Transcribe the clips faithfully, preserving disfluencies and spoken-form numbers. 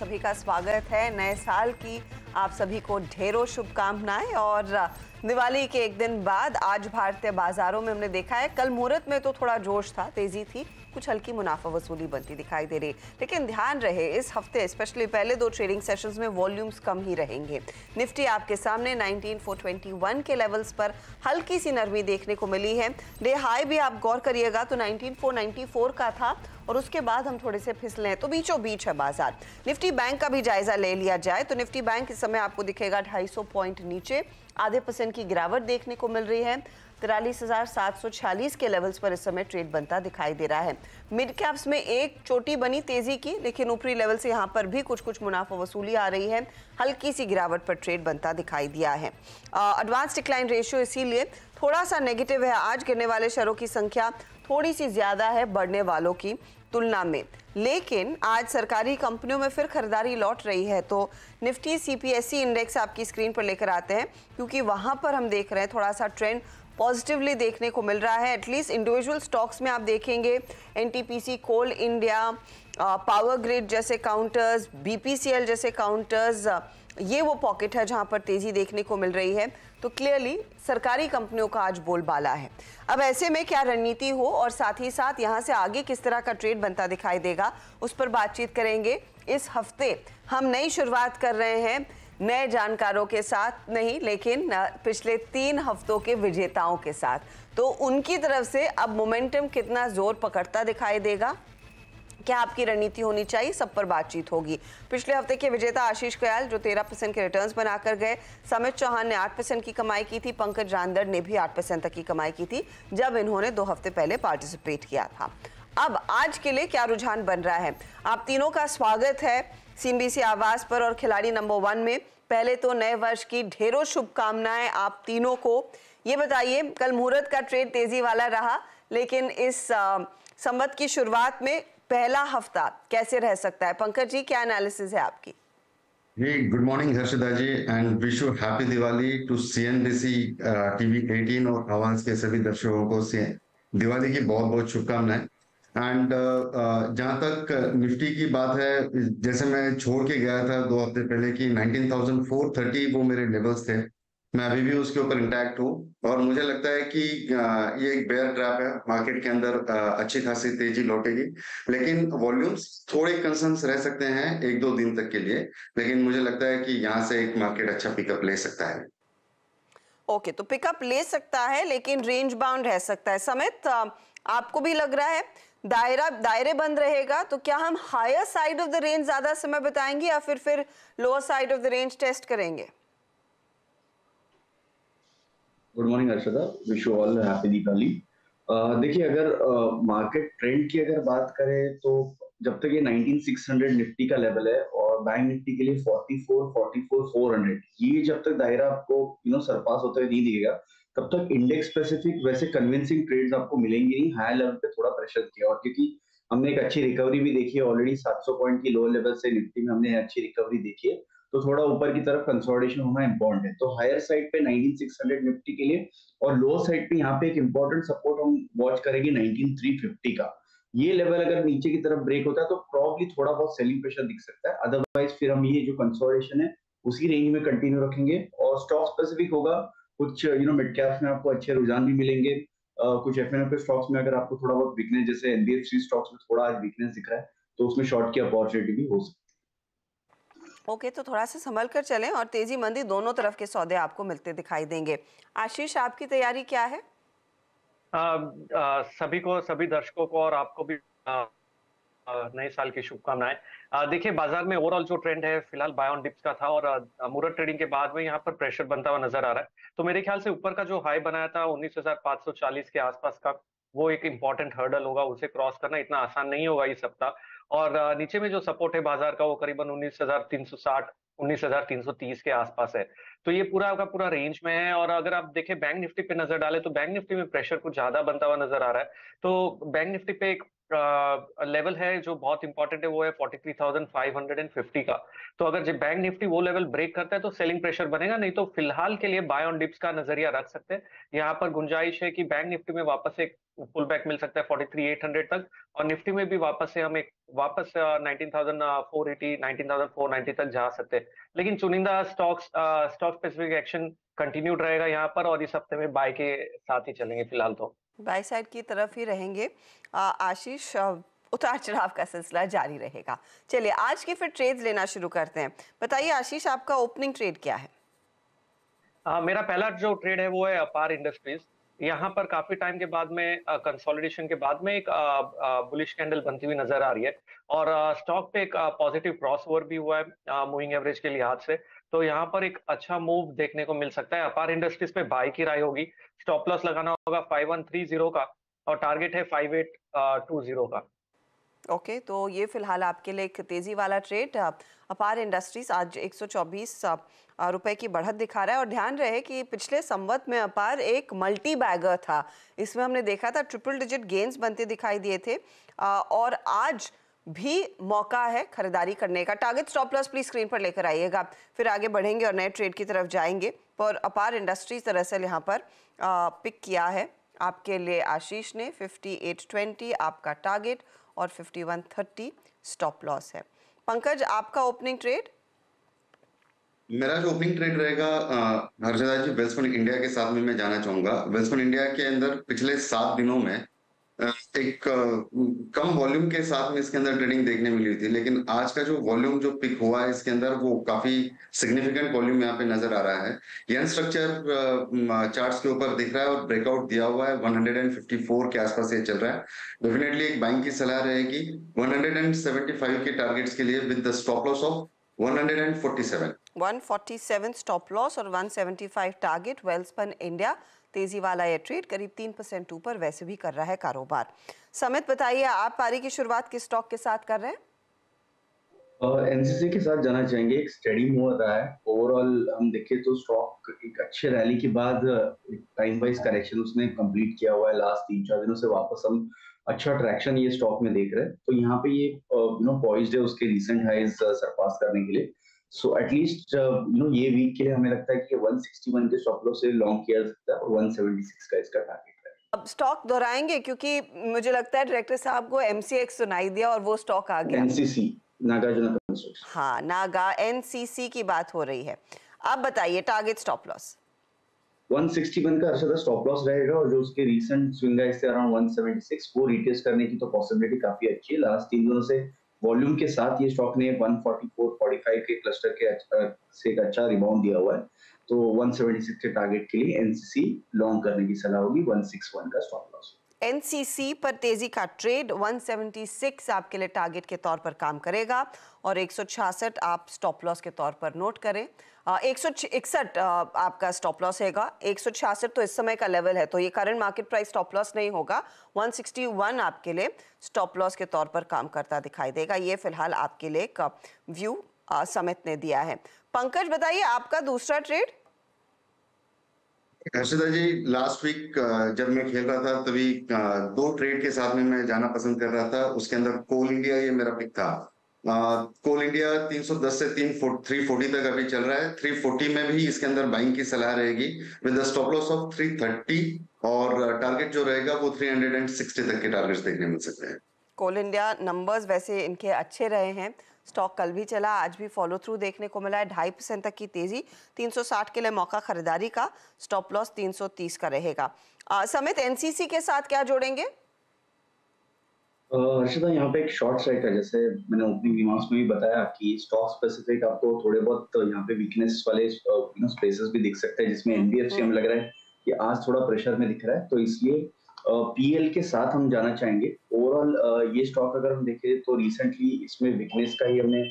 सभी का स्वागत है। नए साल की आप सभी को ढेरों शुभकामनाएं। और दिवाली के एक दिन बाद आज भारतीय बाजारों में हमने देखा है, कल मुहूर्त में तो थोड़ा जोश था, तेजी थी, कुछ हल्की मुनाफा वसूली बनती दिखाई दे रही, लेकिन ध्यान रहे इस हफ्ते स्पेशली पहले दो ट्रेडिंग सेशंस में वॉल्यूम्स कम ही रहेंगे। निफ्टी आपके सामने उन्नीस हज़ार चार सौ इक्कीस के लेवल्स पर हल्की सी नरमी देखने को मिली है। डे हाई भी आप गौर करिएगा तो उन्नीस हज़ार चार सौ चौरानवे का था और उसके बाद हम थोड़े से फिसले हैं, तो बीचों बीच है बाजार। निफ्टी बैंक का भी जायजा ले लिया जाए तो निफ्टी बैंक इस समय आपको दिखेगा ढाई सौ पॉइंट नीचे, आधे परसेंट की गिरावट देखने को मिल रही है। तिरालीस हजार सात सौ छियालीस के लेवल्स पर इस समय ट्रेड बनता दिखाई दे रहा है। मिड कैप्स में एक चोटी बनी तेजी की, लेकिन ऊपरी लेवल से यहाँ पर भी कुछ कुछ मुनाफा वसूली आ रही है, हल्की सी गिरावट पर ट्रेड बनता दिखाई दिया है। एडवांस डिक्लाइन रेशियो इसीलिए थोड़ा सा नेगेटिव है, आज गिरने वाले शेयरों की संख्या थोड़ी सी ज्यादा है बढ़ने वालों की तुलना में, लेकिन आज सरकारी कंपनियों में फिर खरीदारी लौट रही है। तो निफ्टी सीपीएसई इंडेक्स आपकी स्क्रीन पर लेकर आते हैं, क्योंकि वहाँ पर हम देख रहे हैं थोड़ा सा ट्रेंड पॉजिटिवली देखने को मिल रहा है। एटलीस्ट इंडिविजुअल स्टॉक्स में आप देखेंगे NTPC, Coal India, Power Grid जैसे काउंटर्स, बीपीसीएल जैसे काउंटर्स, ये वो पॉकेट है जहां पर तेजी देखने को मिल रही है। तो क्लियरली सरकारी कंपनियों का आज बोलबाला है। अब ऐसे में क्या रणनीति हो और साथ ही साथ यहां से आगे किस तरह का ट्रेड बनता दिखाई देगा, उस पर बातचीत करेंगे। इस हफ्ते हम नई शुरुआत कर रहे हैं नए जानकारों के साथ नहीं, लेकिन पिछले तीन हफ्तों के विजेताओं के साथ। तो उनकी तरफ से अब मोमेंटम कितना जोर पकड़ता दिखाई देगा, क्या आपकी रणनीति होनी चाहिए, सब पर बातचीत होगी। पिछले हफ्ते के विजेता आशीष कयाल जो तेरह परसेंट के रिटर्न्स बनाकर गए, समित चौहान ने आठ परसेंट की कमाई की थी, पंकज रांदड़ ने भी आठ परसेंट तक की कमाई की थी जब इन्होंने दो हफ्ते पहले पार्टिसिपेट किया था। अब आज के लिए क्या रुझान बन रहा है, आप तीनों का स्वागत है सीएनबीसी आवाज पर और खिलाड़ी नंबर वन में। पहले तो नए वर्ष की ढेरों शुभकामनाएं आप तीनों को। ये बताइए, कल मुहूर्त का ट्रेड तेजी वाला रहा, लेकिन इस संवत की शुरुआत में पहला हफ्ता कैसे रह सकता है? पंकज जी, क्या एनालिसिस है आपकी? जी, good morning Harshita ji, and wish you happy Diwali to CNBC TV अठारह और आवाज के सभी दर्शकों को दिवाली की बहुत बहुत शुभकामनाएं। एंड uh, जहाँ तक निफ्टी की बात है, जैसे मैं छोड़ के गया था दो हफ्ते पहले कि उन्नीस हज़ार चार सौ तीस वो मेरे लेवल्स थे, मैं अभी भी उसके ऊपर इंटैक्ट हूँ और मुझे लगता है कि ये एक बेयर ट्रैप है। मार्केट के अंदर अच्छी खासी तेजी लौटेगी, लेकिन वॉल्यूम्स थोड़े कंसर्न्स रह सकते हैं एक दो दिन तक के लिए, लेकिन मुझे लगता है कि यहाँ से एक मार्केट अच्छा पिकअप ले सकता है। ओके okay, तो पिकअप ले सकता है लेकिन रेंज बाउंड रह सकता है। समित, आपको भी लग रहा है दायरा दायरे बंद रहेगा, तो क्या हम higher side of the range ज्यादा समय बताएंगे या फिर फिर lower side of the range test करेंगे? Good morning Arshada, wish you all happy Diwali. देखिए, अगर मार्केट ट्रेंड की अगर बात करें तो जब तक ये उन्नीस हज़ार छह सौ निफ्टी का लेवल है और बैंक निफ्टी के लिए चौवालीस, चौवालीस, चार सौ, ये जब तक दायरा आपको यू नो सरपास होते हुए नहीं दिखेगा, तब तक इंडेक्स स्पेसिफिक वैसे कन्विंसिंग ट्रेड्स आपको मिलेंगे नहीं। हाई लेवल पे थोड़ा प्रेशर किया और क्योंकि हमने एक अच्छी रिकवरी भी देखी है ऑलरेडी, सात सौ पॉइंट की लोअर लेवल से निफ्टी में हमने अच्छी रिकवरी देखी है, तो थोड़ा ऊपर की तरफ कंसोलिडेशन होना इम्पोर्टेंट है। तो हायर साइड पे उन्नीस हज़ार छह सौ निफ्टी के लिए और लोअर साइड पे यहाँ पे एक इम्पोर्टेंट सपोर्ट हम वॉच करेंगे उन्नीस हज़ार तीन सौ पचास का। ये लेवल अगर नीचे की तरफ ब्रेक होता है तो प्रॉब्ली थोड़ा बहुत सेलिंग प्रेशर दिख सकता है, अदरवाइज फिर हम ये जो कंसोलिडेशन है उसी रेंज में कंटिन्यू रखेंगे। और स्टॉक स्पेसिफिक होगा, कुछ यू नो मिड कैप्स में आपको अच्छे रुझान भी मिलेंगे, uh, कुछ एफ एन एम के स्टॉक्स में अगर आपको थोड़ा बहुत वीकनेस, जैसे N B F C stocks में थोड़ा आज वीकनेस दिख रहा है, तो उसमें शॉर्ट की अपॉर्चुनिटी भी हो सकती है। ओके okay, तो थोड़ा सा संभल कर चलें और तेजी मंदी दोनों तरफ के सौदे आपको मिलते दिखाई देंगे। आशीष, आपकी तैयारी क्या है? आ, आ, सभी को, सभी दर्शकों को और आपको भी नए साल की शुभकामनाएं। देखिए, बाजार में ओवरऑल जो ट्रेंड है फिलहाल बाय ऑन डिप्स का था और मुहूर्त ट्रेडिंग के बाद में यहाँ पर प्रेशर बनता हुआ नजर आ रहा है। तो मेरे ख्याल से ऊपर का जो हाई बनाया था उन्नीस हज़ार पाँच सौ चालीस के आसपास का, वो एक इम्पॉर्टेंट हर्डल होगा, उसे क्रॉस करना इतना आसान नहीं होगा इस सप्ताह। और नीचे में जो सपोर्ट है बाजार का वो करीबन उन्नीस हज़ार तीन सौ साठ, उन्नीस हज़ार तीन सौ तीस के आसपास है। तो ये पूरा आपका पूरा रेंज में है। और अगर आप देखें बैंक निफ्टी पे नजर डालें तो बैंक निफ्टी में प्रेशर कुछ ज्यादा बनता हुआ नजर आ रहा है। तो बैंक निफ्टी पे एक लेवल है जो बहुत इंपॉर्टेंट है, वो है तैंतालीस हज़ार पाँच सौ पचास का। तो अगर जो बैंक निफ्टी वो लेवल ब्रेक करता है तो सेलिंग प्रेशर बनेगा, नहीं तो फिलहाल के लिए बाय ऑन डिप्स का नजरिया रख सकते हैं। यहाँ पर गुंजाइश है कि बैंक निफ्टी में वापस एक पुल बैक मिल सकता है फोर्टी थ्री एट हंड्रेड तक, और निफ्टी में भी वापस से हम एक वापस nineteen thousand four eighty, nineteen thousand four ninety तक जा सकते हैं, लेकिन चुनिंदा stocks stock specific action continued रहेगा यहाँ पर, और इस हफ्ते में बाय के साथ ही चलेंगे फिलहाल, तो बाय साइड की तरफ ही रहेंगे। आशीष, उतार चढ़ाव का सिलसिला जारी रहेगा। चलिए आज की फिर ट्रेड लेना शुरू करते हैं। बताइए आशीष, आपका ओपनिंग ट्रेड क्या है? आ, मेरा पहला जो ट्रेड है वो है अपार इंडस्ट्रीज। यहाँ पर काफी टाइम के बाद में कंसोलिडेशन के बाद में एक बुलिश कैंडल बनती हुई नजर आ रही है, और स्टॉक पे एक पॉजिटिव क्रॉसओवर भी हुआ है मूविंग एवरेज के लिहाज से, तो यहाँ पर एक अच्छा मूव देखने को मिल सकता है। अपार इंडस्ट्रीज पे बाय की राय होगी, स्टॉप लॉस लगाना होगा फाइव वन थ्री जीरो का, और टारगेट है फाइव एट टू जीरो का। ओके okay, तो ये फिलहाल आपके लिए एक तेजी वाला ट्रेड। अपार इंडस्ट्रीज आज एक सौ चौबीस रुपए की बढ़त दिखा रहा है, और ध्यान रहे कि पिछले संवत में अपार एक मल्टी बैगर था, इसमें हमने देखा था ट्रिपल डिजिट गेंस बनते दिखाई दिए थे, और आज भी मौका है खरीदारी करने का। Target stop loss please screen पर लेकर आइएगा, फिर आगे बढ़ेंगे और नए ट्रेड की तरफ जाएंगे। पर अपार इंडस्ट्रीज दरअसल यहाँ पर पिक किया है आपके लिए आशीष ने, फिफ्टी एट ट्वेंटी आपका टारगेट और fifty one thirty stop loss है। पंकज, आपका ओपनिंग ट्रेड? मेरा जो ओपनिंग ट्रेड रहेगा हर्षदा जी, वेस्टर्न इंडिया के साथ में मैं जाना चाहूंगा। वेस्टर्न इंडिया के अंदर पिछले सात दिनों में एक कम वॉल्यूम के साथ में इसके अंदर ट्रेडिंग देखने मिली थी, लेकिन आज का जो वॉल्यूम जो पिक हुआ है इसके अंदर वो काफी सिग्निफिकेंट वॉल्यूम यहाँ पे नजर आ रहा है। यन स्ट्रक्चर चार्ट्स के ऊपर दिख रहा है और ब्रेकआउट दिया हुआ है वन फिफ्टी फोर के आसपास ये चल रहा है। डेफिनेटली एक बैंक की सलाह रहेगी वन सेवेंटी फाइव के टारगेट्स के लिए with the stop loss of one forty seven, one forty seven stop loss और one seventy five target. Welspun India तेजी वाला यह ट्रेड करीब तीन परसेंट ऊपर वैसे भी कर रहा है कारोबार। समित, बताइए आप पारी की शुरुआत किस स्टॉक के साथ कर रहे हैं? एनसीसी uh, के साथ जाना चाहेंगे। एक स्टडी मूव रहा है ओवरऑल, हम देखें तो स्टॉक एक अच्छे रैली के बाद टाइम वाइज करेक्शन उसने कंप्लीट किया हुआ है। लास्ट तीन चार दिनों से वापस हम अच्छा ट्रैक्शन ये स्टॉक में देख रहे हैं, तो यहाँ पे ये यू नो पॉइज्ड है उसके रिसेंट हाइज सरपास करने के लिए। सो एटलीस्ट यू नो ये वीक के लिए हमें लगता है कि वन सिक्सटी वन के स्टॉप लॉस से लॉन्ग किया जा सकता है, और वन सेवेंटी सिक्स का इसका टारगेट है। अब स्टॉक दोहराएंगे क्योंकि मुझे लगता है डायरेक्टर साहब को एमसीएक्स सुनाई दिया और वो स्टॉक आ गया। एनसीसी नागार्जुन कंसोर्टियम, हाँ नागा एनसीसी की बात हो रही है। आप बताइए target stop loss? One sixty one का अर्शदा स्टॉप लॉस रहेगा, और जो उसके रीसेंट स्विंग है इससे अराउंड वन सेवेंटी सिक्स को रिटेस्ट करने की तो पॉसिबिलिटी काफी अच्छी है। लास्ट तीन दिनों से वॉल्यूम के साथ ये स्टॉक ने one forty four, forty five के क्लस्टर के से एक अच्छा रिबाउंड दिया हुआ है, तो वन सेवेंटी सिक्स के टारगेट के लिए एनसीसी लॉन्ग करने की सलाह होगी। वन सिक्सटी वन का स्टॉप लॉस। एनसीसी पर तेजी का ट्रेड, वन सेवेंटी सिक्स आपके लिए टारगेट के तौर पर काम करेगा, और एक सौ छियासठ आप स्टॉप लॉस के तौर पर नोट करें। एक सौ इकसठ आपका स्टॉप लॉस रहेगा, एक सौ छियासठ तो इस समय का लेवल है, तो ये current market price stop loss नहीं होगा। वन सिक्सटी वन आपके लिए स्टॉप लॉस के तौर पर काम करता दिखाई देगा। ये फिलहाल आपके लिए एक व्यू समित ने दिया है। पंकज, बताइए आपका दूसरा trade? Harshita ji, last week जब मैं खेल रहा था तभी दो ट्रेड के साथ में मैं जाना पसंद कर रहा था, उसके अंदर कोल इंडिया ये मेरा पिक था। कोल इंडिया तीन सौ दस से तीन सौ चालीस तक अभी चल रहा है, तीन सौ चालीस में भी इसके अंदर बाइंग की सलाह रहेगी with the stop loss of तीन सौ तीस, और टारगेट जो रहेगा वो तीन सौ साठ तक के टारगेट्स देखने मिल सकते हैं। कोल इंडिया नंबर्स वैसे इनके अच्छे रहे हैं, स्टॉक कल भी चला, आज भी फॉलो थ्रू देखने को मिला है। ढाई परसेंट तक की तेजी, तीन सौ साठ के लिए मौका खरीदारी का, स्टॉप लॉस तीन सौ तीस का रहेगा। आ, समित, एनसीसी के साथ क्या जोड़ेंगे? हर्षिता, यहाँ पे एक शॉर्ट स्ट्राइक है, जैसे मैंने ओपनिंग रिमार्क्स में भी बताया कि स्टॉक स्पेसिफिक आपको थोड़े बहुत यहाँ पे वीकनेस वाले यू नो स्पेसेस भी दिख सकते हैं, जिसमें एनबीएफसी हमें लग रहा है कि आज थोड़ा प्रेशर में दिख रहा है, तो इसलिए पीएल के साथ हम जाना चाहेंगे। ओवरऑल ये स्टॉक अगर हम देखें तो रिसेंटली इसमें वीकनेस का ही हमने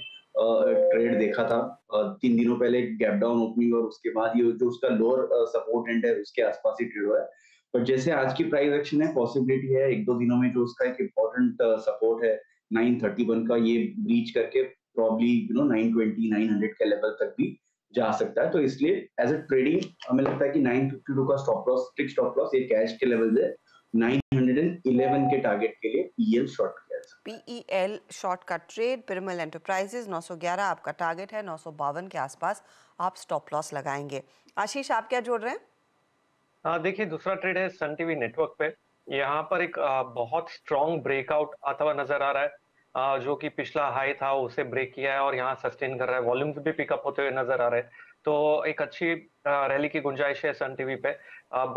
ट्रेड देखा था, तीन दिनों पहले गैप डाउन ओपनिंग और उसके बाद ये जो उसका लोअर सपोर्ट एंड है उसके आसपास ही ट्रेड हुआ है। बट जैसे आज की प्राइस एक्शन है, पॉसिबिलिटी है एक दो दिनों में जो उसका एक इम्पोर्टेंट सपोर्ट है नाइन थर्टी वन का, ये ब्रीच करके probably you know nine twenty, nine hundred के लेवल तक भी जा सकता है। तो इसलिए एज ए ट्रेडिंग हमें लगता है कि नाइन फिफ्टी टू का stop loss, strict stop loss, ये कैश के लेवल है, नाइन इलेवन के टारगेट के लिए पीएल शॉर्ट किया है। पीईएल शॉर्ट का ट्रेड, पिरमल एंटरप्राइजेज नौ सौ ग्यारह आपका टारगेट है, नौ सौ बावन के आसपास आप स्टॉप लॉस लगाएंगे। आशीष, आप क्या जोड़ रहे हैं? देखिए दूसरा ट्रेड है सन टीवी नेटवर्क पे। यहाँ पर एक बहुत स्ट्रॉन्ग ब्रेकआउट आता हुआ नजर आ रहा है, जो कि पिछला हाई था उसे ब्रेक किया है और यहाँ सस्टेन कर रहा है, वॉल्यूम्स भी पिकअप होते हुए नजर आ रहे हैं। तो एक अच्छी रैली की गुंजाइश है। सन टीवी पे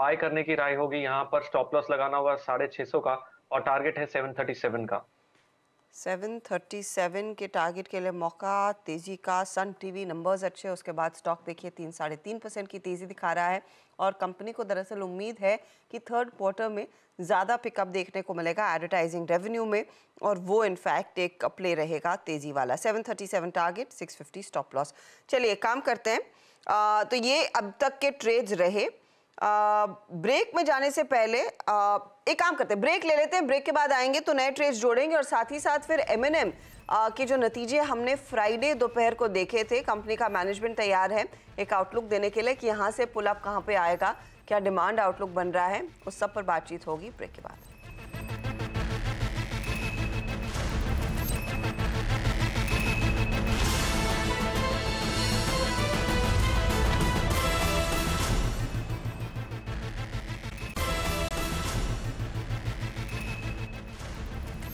बाय करने की राय होगी। यहाँ पर स्टॉप लॉस लगाना हुआ साढ़े छह सौ का और टारगेट है सेवन थर्टी सेवन का। सेवन थर्टी सेवन के टारगेट के लिए मौका तेजी का। सन टीवी नंबर्स अच्छे, उसके बाद स्टॉक देखिए तीन साढ़े तीन परसेंट की तेजी दिखा रहा है और कंपनी को दरअसल उम्मीद है कि थर्ड क्वार्टर में ज़्यादा पिकअप देखने को मिलेगा एडवर्टाइजिंग रेवेन्यू में और वो इनफैक्ट एक प्ले रहेगा तेजी वाला। Seven thirty seven target, six fifty stop loss. चलिए काम करते हैं। आ, तो ये अब तक के ट्रेड्स रहे। आ, ब्रेक में जाने से पहले आ, एक काम करते हैं, ब्रेक ले लेते हैं। ब्रेक के बाद आएंगे तो नए ट्रेड्स जोड़ेंगे और साथ ही साथ फिर एम एन एम के जो नतीजे हमने फ्राइडे दोपहर को देखे थे, कंपनी का मैनेजमेंट तैयार है एक आउटलुक देने के लिए कि यहाँ से पुल अप कहाँ पे आएगा, क्या डिमांड आउटलुक बन रहा है, उस सब पर बातचीत होगी ब्रेक के बाद।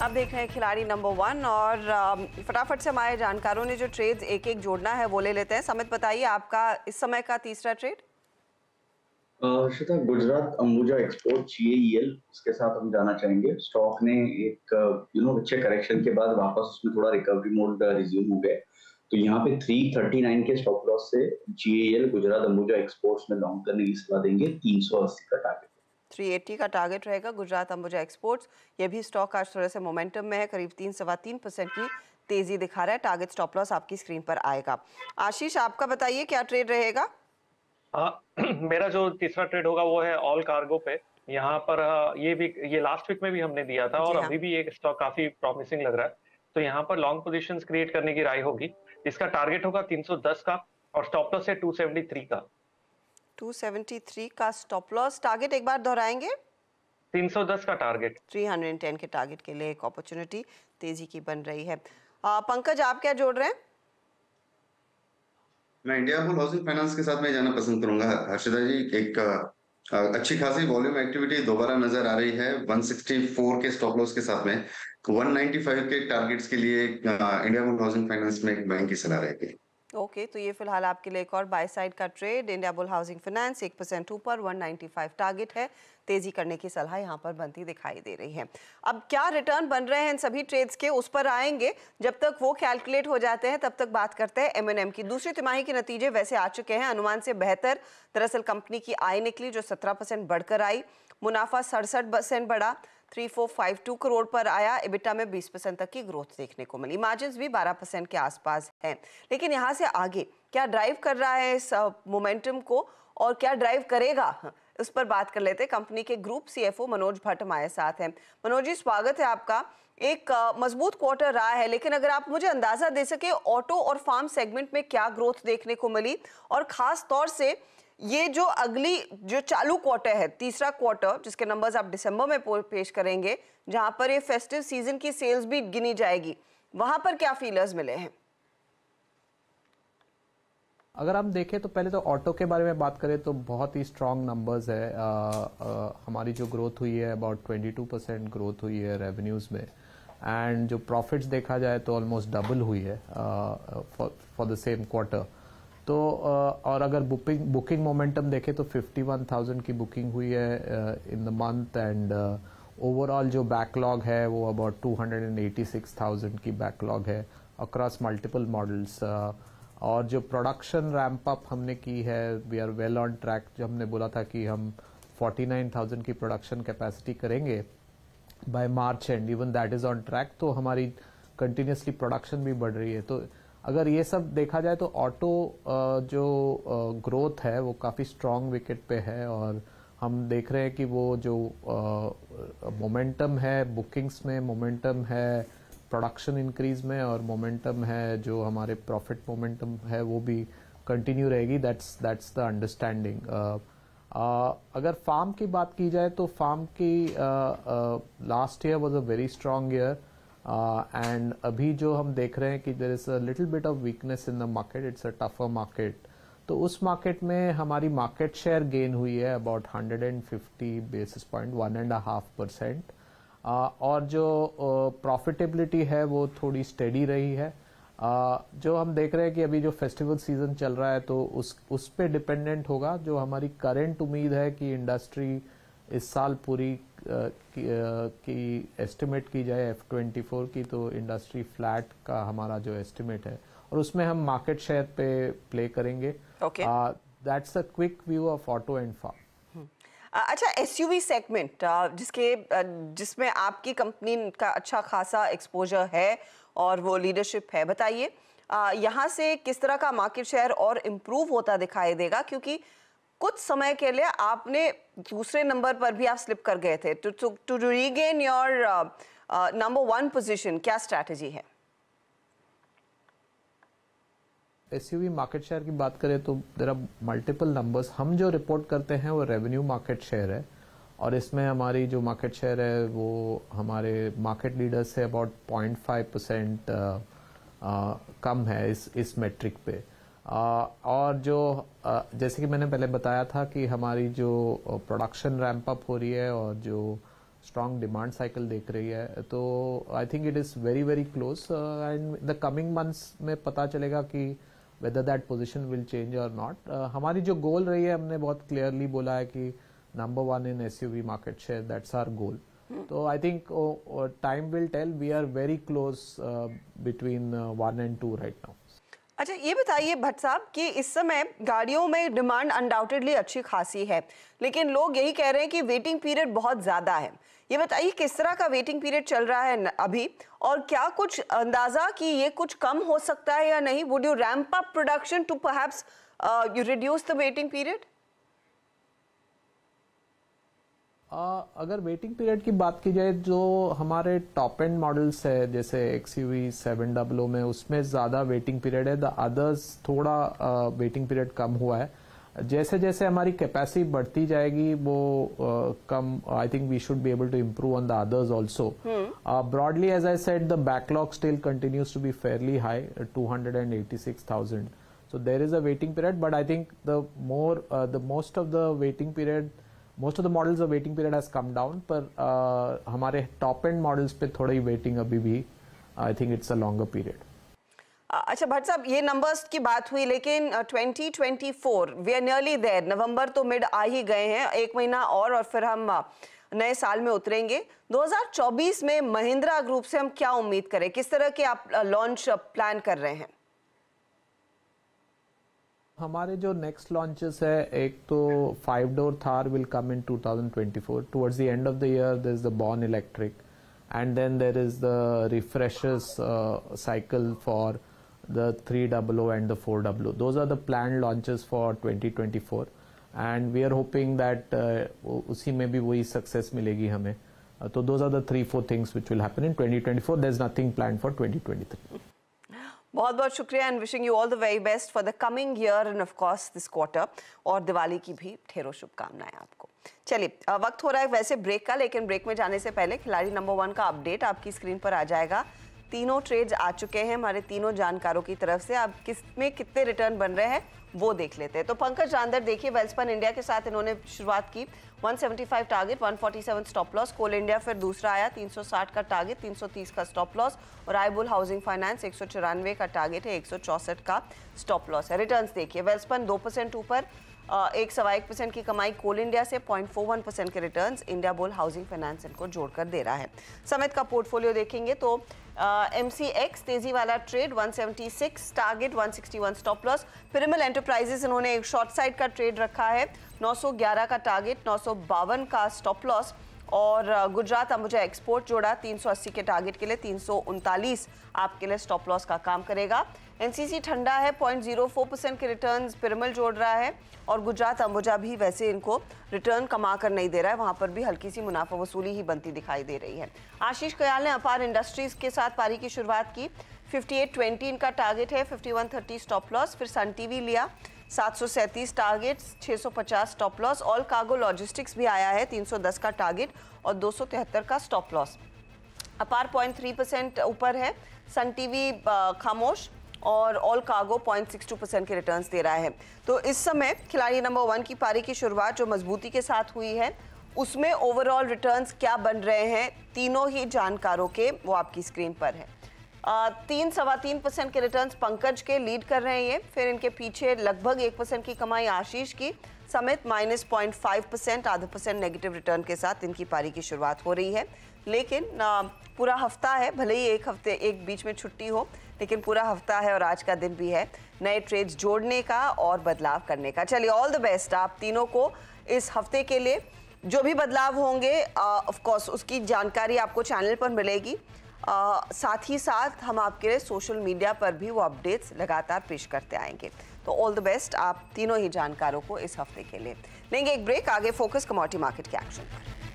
आप देख रहे हैं खिलाड़ी नंबर वन और फटाफट से हमारे जानकारों ने जो ट्रेड्स एक एक जोड़ना है वो ले लेते हैं। समित बताइए आपका इस समय का तीसरा trade. Harshita, Gujarat Ambuja export G A E L, उसके साथ हम जाना चाहेंगे। स्टॉक ने एक यू नो अच्छे करेक्शन के बाद वापस उसमें थोड़ा रिकवरी मोड रिज्यूम हो गए। तो यहाँ पे थ्री थर्टी नाइन के स्टॉप लॉस से G A E L Gujarat Ambuja export में लॉन्ग करने की सलाह देंगे। तीन सौ अस्सी का टारगेट, तीन सौ अस्सी का टारगेट रहेगा गुजरात अंबुजा एक्सपोर्ट्स। ये भी स्टॉक आज थोड़े से मोमेंटम में है, करीब तीन सवा तीन परसेंट की तेजी दिखा रहा है। टारगेट स्टॉप लॉस आपकी स्क्रीन पर आएगा। आशीष आपका बताइए क्या ट्रेड रहेगा। आ, मेरा जो तीसरा ट्रेड होगा वो है ऑल कार्गो पे। यहाँ पर ये भी ये लास्ट वीक में भी हमने दिया था और हाँ। अभी भी एक स्टॉक काफी प्रॉमिसिंग लग रहा है, तो यहाँ पर लॉन्ग पोजिशन क्रिएट करने की राय होगी। इसका टारगेट होगा तीन सौ दस का और स्टॉप लॉस है टू सेवेंटी थ्री का। दो सौ तिहत्तर का स्टॉप लॉस। टारगेट एक बार दोहराएंगे, तीन सौ दस का टारगेट। तीन सौ दस के टारगेट के लिए एक अपॉर्चुनिटी तेजी की बन रही है। आ, पंकज आप क्या जोड़ रहे हैं। मैं इंडिया बुल हाउसिंग फाइनेंस के साथ में जाना पसंद करूंगा हर्षिता जी। एक आ, अच्छी खासी वॉल्यूम एक्टिविटी दोबारा नजर आ रही है एक सौ चौंसठ के स्टॉप लॉस के साथ में। एक सौ पचानवे के टारगेट्स के लिए इंडिया बुल हाउसिंग फाइनेंस में एक बैंक की सलाह रहेगी। ओके okay, तो ये फिलहाल आपके लिए एक और बाय साइड का trade. India bull housing Finance एक परसेंट ऊपर, एक सौ पचानवे टारगेट है, तेजी करने की सलाह यहाँ पर बनती दिखाई दे रही है। अब क्या रिटर्न बन रहे हैं इन सभी ट्रेड्स के उस पर आएंगे। जब तक वो कैलकुलेट हो जाते हैं तब तक बात करते हैं एम एन एम की। दूसरी तिमाही के नतीजे वैसे आ चुके हैं, अनुमान से बेहतर दरअसल कंपनी की आय निकली जो सत्रह परसेंट बढ़कर आई। मुनाफा सड़सठ परसेंट बढ़ा, चौंतीस सौ बावन करोड़ पर आया। इबिटा में बीस परसेंट तक की ग्रोथ देखने को मिली, मार्जिन्स भी बारह परसेंट के आसपास हैं। लेकिन यहाँ से आगे क्या ड्राइव कर रहा है इस मोमेंटम को और क्या ड्राइव करेगा उस पर बात कर लेते हैं। कंपनी के group C F O Manoj Bhatt हमारे साथ हैं। मनोज जी स्वागत है आपका। एक मजबूत क्वार्टर रहा है, लेकिन अगर आप मुझे अंदाजा दे सके ऑटो और फार्म सेगमेंट में क्या ग्रोथ देखने को मिली और खास तौर से ये जो अगली जो चालू क्वार्टर है, तीसरा क्वार्टर जिसके नंबर्स आप दिसंबर में पेश करेंगे, जहां पर ये फेस्टिव सीजन की सेल्स भी गिनी जाएगी, वहां पर क्या फीलर्स मिले हैं। अगर हम देखें तो पहले तो ऑटो के बारे में बात करें तो बहुत ही स्ट्रांग नंबर्स है। आ, आ, हमारी जो ग्रोथ हुई है about twenty two percent growth हुई है रेवेन्यूज में, एंड जो प्रॉफिट्स देखा जाए तो ऑलमोस्ट डबल हुई है फॉर द सेम क्वार्टर। तो और अगर बुकिंग बुकिंग मोमेंटम देखें तो इक्यावन हज़ार की बुकिंग हुई है in the month, and overall जो बैकलॉग है वो अबाउट दो सौ छियासी हज़ार की बैकलॉग है अक्रॉस मल्टीपल मॉडल्स। और जो प्रोडक्शन रैम्प अप हमने की है, we are well on track. जो हमने बोला था कि हम उनचास हज़ार की प्रोडक्शन कैपेसिटी करेंगे by March end, even that is on track. तो हमारी कंटिन्यूसली प्रोडक्शन भी बढ़ रही है। तो अगर ये सब देखा जाए तो ऑटो जो ग्रोथ है वो काफ़ी स्ट्रॉन्ग विकेट पे है और हम देख रहे हैं कि वो जो मोमेंटम है बुकिंग्स में, मोमेंटम है प्रोडक्शन इंक्रीज में और मोमेंटम है जो हमारे प्रॉफिट मोमेंटम है वो भी कंटिन्यू रहेगी। That's that's the understanding. अगर फार्म की बात की जाए तो फार्म की last year was a very strong year, and uh, अभी जो हम देख रहे हैं कि there is a little bit of weakness in the market, it's a tougher market. तो उस मार्केट में हमारी मार्केट शेयर गेन हुई है अबाउट एक सौ पचास basis point, one and half percent, और जो प्रॉफिटेबिलिटी है वो थोड़ी स्टेडी रही है. जो हम देख रहे हैं कि अभी जो फेस्टिवल सीजन चल रहा है तो उस उस पे डिपेंडेंट होगा. जो हमारी करंट उम्मीद है कि इंडस्ट्री इस साल पूरी की एस्टिमेट की जाए एफ ट्वेंटी फोर की, तो इंडस्ट्री फ्लैट का हमारा जो एस्टिमेट है और उसमें हम मार्केट शेयर पे प्ले करेंगे. That's a quick view of auto and farm. अच्छा, एसयूवी सेगमेंट जिसके जिसमें आपकी कंपनी का अच्छा खासा एक्सपोजर है और वो लीडरशिप है, बताइए यहाँ से किस तरह का मार्केट शेयर और इम्प्रूव होता दिखाई देगा, क्योंकि कुछ समय के लिए आपने दूसरे नंबर पर भी आप स्लिप कर गए थे. To to regain your number one position, क्या स्ट्रैटेजी है? एसयूवी मार्केट शेयर की बात करें तो देयर आर मल्टीपल नंबर्स. हम जो रिपोर्ट करते हैं वो रेवेन्यू मार्केट शेयर है और इसमें हमारी जो मार्केट शेयर है वो हमारे मार्केट लीडर से अबाउट पॉइंट फाइव परसेंट कम है इस इस मेट्रिक पे. आ, और जो आ, जैसे कि मैंने पहले बताया था कि हमारी जो प्रोडक्शन रैम्प अप हो रही है और जो स्ट्रॉन्ग डिमांड साइकिल देख रही है, तो I think it is very very close and the coming months में पता चलेगा कि whether that position will change or not. uh, हमारी जो गोल रही है, हमने बहुत क्लियरली बोला है कि number one in SUV market share, that's our goal. तो I think time will tell, we are very close between one and two right now. अच्छा, ये बताइए भट्ट साहब कि इस समय गाड़ियों में डिमांड अनडाउटेडली अच्छी खासी है, लेकिन लोग यही कह रहे हैं कि वेटिंग पीरियड बहुत ज़्यादा है. ये बताइए किस तरह का वेटिंग पीरियड चल रहा है अभी, और क्या कुछ अंदाज़ा कि ये कुछ कम हो सकता है या नहीं? Would you ramp up production to perhaps you reduce the waiting period? अगर वेटिंग पीरियड की बात की जाए, जो हमारे टॉप एंड मॉडल्स है जैसे X U V seven hundred में, उसमें ज़्यादा वेटिंग पीरियड है. द अदर्स थोड़ा वेटिंग uh, पीरियड कम हुआ है. जैसे जैसे हमारी कैपेसिटी बढ़ती जाएगी वो uh, कम, I think we should be able to improve on the others also. Broadly as I said, the backlog still continues to be fairly high, two hundred and eighty six thousand. So there is a waiting period, but I think the more the most of the waiting period, most of the models of waiting period has come down, पर uh, हमारे top end models पे थोड़ी waiting अभी भी, I think it's a longer period. अच्छा भट्ट साहब, ये numbers की बात हुई, लेकिन twenty twenty four we are nearly there. November तो मिड आ ही गए हैं, एक महीना और और फिर हम नए साल में उतरेंगे. दो हज़ार चौबीस में महिंद्रा ग्रुप से हम क्या उम्मीद करें, किस तरह के आप लॉन्च प्लान कर रहे हैं? हमारे जो नेक्स्ट लॉन्चेस है, एक तो five door Thar will come in two thousand twenty four. Towards the end of the year there is the born electric, and then there is the refreshers cycle for the three hundred and the four hundred. Those are the plan launches for twenty twenty four, and we are hoping that उसी में भी वही success मिलेगी हमें. uh, तो those are the three four things which will happen in twenty twenty four. There is nothing plan for twenty twenty three. बहुत बहुत शुक्रिया, and wishing you all the very best for the coming year and of course this quarter, और दिवाली की भी ढेरों शुभकामनाएं आपको. चलिए, वक्त हो रहा है वैसे ब्रेक का, लेकिन ब्रेक में जाने से पहले खिलाड़ी नंबर वन का अपडेट आपकी स्क्रीन पर आ जाएगा. तीनों ट्रेड्स आ चुके हैं हमारे तीनों जानकारों की तरफ से. अब किस में कितने रिटर्न बन रहे हैं वो देख लेते हैं. तो पंकज रांदर, देखिए वेल्सपन इंडिया के साथ इन्होंने शुरुआत की, one seventy five target, one forty seven stop loss. कोल इंडिया फिर दूसरा आया, तीन सौ साठ का टारगेट, तीन सौ तीस का स्टॉप लॉस. और आई बुल हाउसिंग फाइनेंस एक सौ चौरानवे का टारगेट है, एक सौ चौसठ का स्टॉप लॉस है. रिटर्न्स देखिए, वेल्सपन दो परसेंट ऊपर, एक सवा एक परसेंट की कमाई कोल इंडिया से, पॉइंट फोर वन परसेंट के returns India bull housing finance इनको जोड़कर दे रहा है. समित का पोर्टफोलियो देखेंगे तो एम सी एक्स तेजी वाला trade, one seventy six target, one sixty one stop loss. Piramal enterprises इन्होंने एक शॉर्ट साइड का ट्रेड रखा है, नौ सौ ग्यारह का टारगेट, नौ सौ बावन का स्टॉप लॉस. और गुजरात अंबुजा एक्सपोर्ट जोड़ा, तीन सौ अस्सी के टारगेट के लिए, तीन सौ उनतालीस आपके लिए स्टॉप लॉस का काम करेगा. एनसीसी ठंडा है, पॉइंट ज़ीरो फोर परसेंट के रिटर्न्स पिरमल जोड़ रहा है, और गुजरात अंबुजा भी वैसे इनको रिटर्न कमा कर नहीं दे रहा है, वहाँ पर भी हल्की सी मुनाफा वसूली ही बनती दिखाई दे रही है. आशीष कयाल ने अपार इंडस्ट्रीज़ के साथ पारी की शुरुआत की, फिफ्टी एट ट्वेंटी इनका टारगेट है, fifty one thirty stop loss. फिर सन टीवी लिया, सात सौ सैंतीस टारगेट, छह सौ पचास stop loss. All cargo logistics भी आया है, तीन सौ दस का टारगेट और दो सौ तिहत्तर का stop loss. Apar point three percent ऊपर है, सन टीवी खामोश, और all cargo zero point six two percent के रिटर्न्स दे रहा है। तो इस समय खिलाड़ी नंबर वन की पारी की शुरुआत जो मजबूती के साथ हुई है, उसमें ओवरऑल रिटर्न्स क्या बन रहे हैं तीनों ही जानकारों के, वो आपकी स्क्रीन पर है। आ, तीन सवा तीन परसेंट के रिटर्न्स पंकज के लीड कर रहे हैं ये, फिर इनके पीछे लगभग एक परसेंट की कमाई आशीष की, समेत माइनस पॉइंट फाइव परसेंट आधा परसेंट नेगेटिव रिटर्न के साथ इनकी पारी की शुरुआत हो रही है। लेकिन पूरा हफ्ता है, भले ही एक हफ्ते एक बीच में छुट्टी हो, लेकिन पूरा हफ्ता है और आज का दिन भी है नए ट्रेड्स जोड़ने का और बदलाव करने का। चलिए ऑल द बेस्ट आप तीनों को इस हफ्ते के लिए। जो भी बदलाव होंगे ऑफ कोर्स उसकी जानकारी आपको चैनल पर मिलेगी, आ, साथ ही साथ हम आपके लिए सोशल मीडिया पर भी वो अपडेट्स लगातार पेश करते आएंगे। तो ऑल द बेस्ट आप तीनों ही जानकारों को इस हफ्ते के लिए। लेंगे एक ब्रेक, आगे फोकस कमोडिटी मार्केट के एक्शन पर।